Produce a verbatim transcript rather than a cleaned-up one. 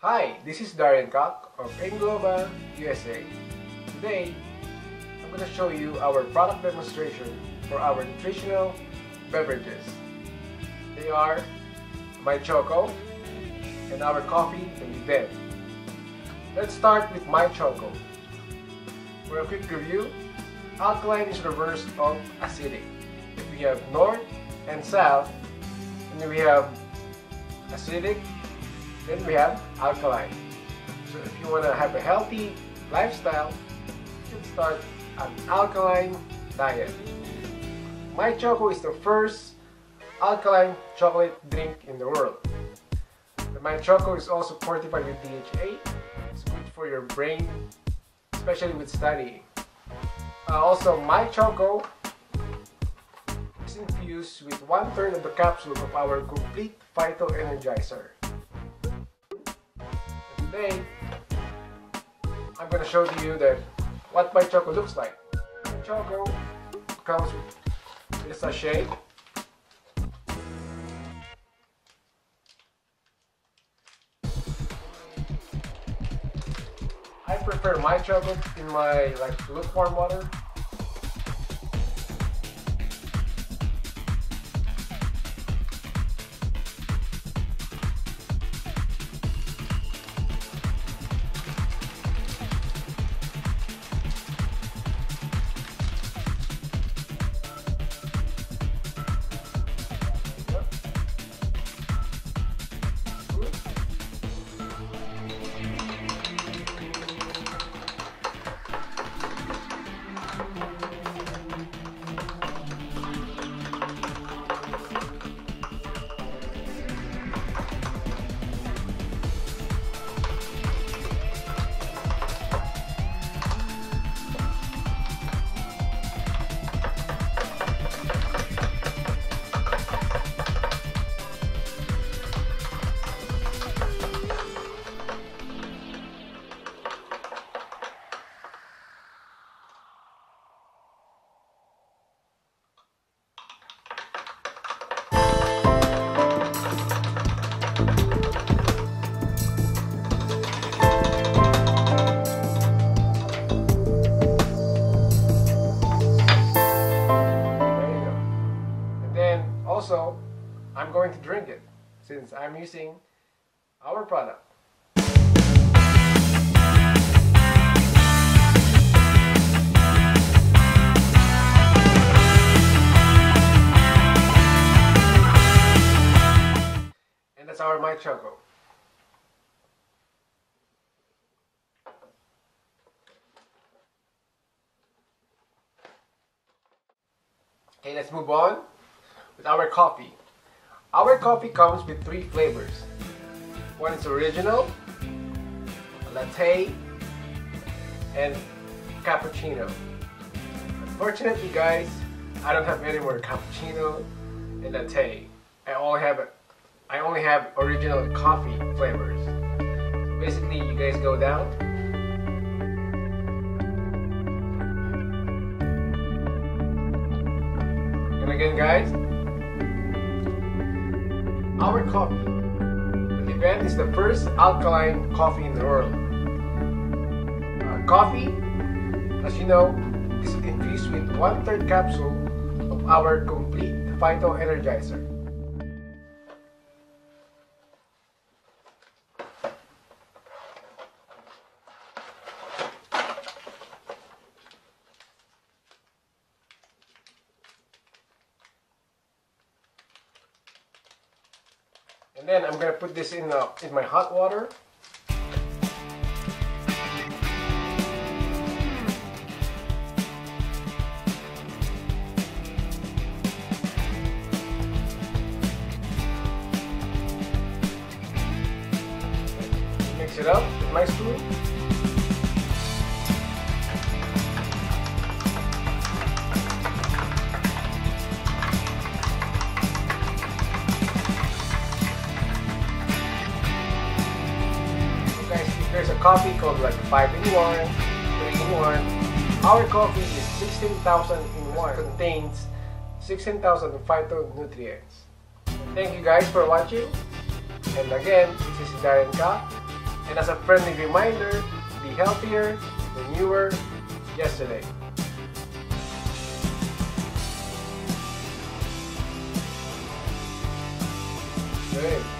Hi, this is Darian Cock of Engloba, U S A. Today, I'm going to show you our product demonstration for our nutritional beverages. They are My Choco and our coffee and Liven. Let's start with My Choco. For a quick review, alkaline is reversed of acidic. If we have north and south, and we have acidic, then we have alkaline. So if you want to have a healthy lifestyle, you can start an alkaline diet. My Choco is the first alkaline chocolate drink in the world. The My Choco is also fortified with D H A. It's good for your brain, especially with studying. Uh, also, My Choco is infused with one third of the capsule of our complete phyto energizer. Today, I'm going to show to you that what My Choco looks like. My Choco comes with a sachet, I prefer My Choco in my like lukewarm water. Also, I'm going to drink it since I'm using our product. And that's our My Choco. Okay, let's move on. With our coffee. Our coffee comes with three flavors. One is original, a latte, and cappuccino. Unfortunately guys, I don't have any more cappuccino and latte. I only have I only have original coffee flavors. So basically you guys go down. And again guys, our coffee. The Liven is the first alkaline coffee in the world. Uh, coffee, as you know, is infused with one third capsule of our complete phyto energizer. And then I'm going to put this in, uh, in my hot water. Mix it up with my spoon. There's a coffee called like five in one, three in one. Our coffee is sixteen thousand in one. Contains sixteen thousand phytonutrients. Thank you guys for watching. And again, this is Darian Cock. And as a friendly reminder, be healthier than you were yesterday. Great.